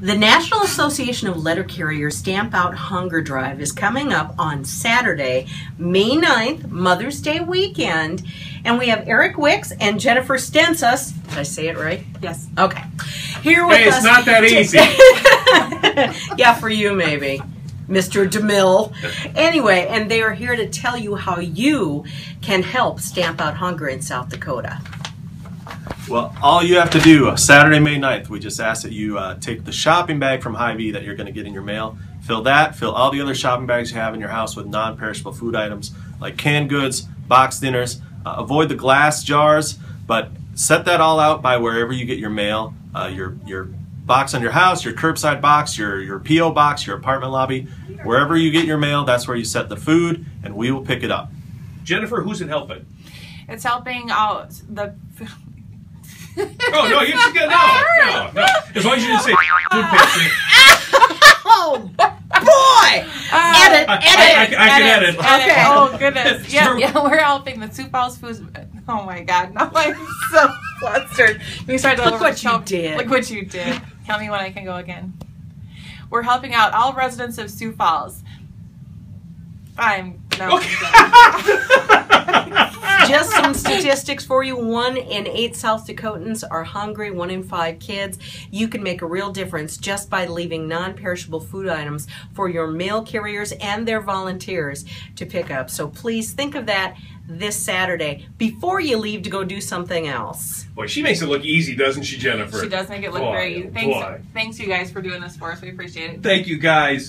The National Association of Letter Carriers Stamp Out Hunger Drive is coming up on Saturday, May 9th, Mother's Day weekend, and we have Eric Wicks and Jennifer Stensaas. Did I say it right? Yes. Okay. Here with us. Hey, it's not that easy. Yeah, for you maybe. Mr. DeMille. Anyway, and they are here to tell you how you can help stamp out hunger in South Dakota. Well, all you have to do, Saturday, May 9th, we just ask that you take the shopping bag from Hy-Vee that you're going to get in your mail, fill that, fill all the other shopping bags you have in your house with non-perishable food items like canned goods, boxed dinners, avoid the glass jars, but set that all out by wherever you get your mail, your box on your house, your curbside box, your P.O. box, your apartment lobby, wherever you get your mail, that's where you set the food, and we will pick it up. Jennifer, who's it helping? It's helping out the... Oh, no, you should get no. As long as you didn't say food pantry. Oh, boy! Edit. I can edit. Okay. Oh, goodness. Yeah, we're helping the Sioux Falls Foods. Oh, my God. Now I'm so flustered. Look what you did. Look what you did. Tell me when I can go again. We're helping out all residents of Sioux Falls. I'm not okay. Just some statistics for you. 1 in 8 South Dakotans are hungry, 1 in 5 kids. You can make a real difference just by leaving non-perishable food items for your mail carriers and their volunteers to pick up. So please think of that this Saturday before you leave to go do something else. Boy, she makes it look easy, doesn't she, Jennifer? She does make it look very easy. Thanks you guys for doing this for us. We appreciate it. Thank you, guys.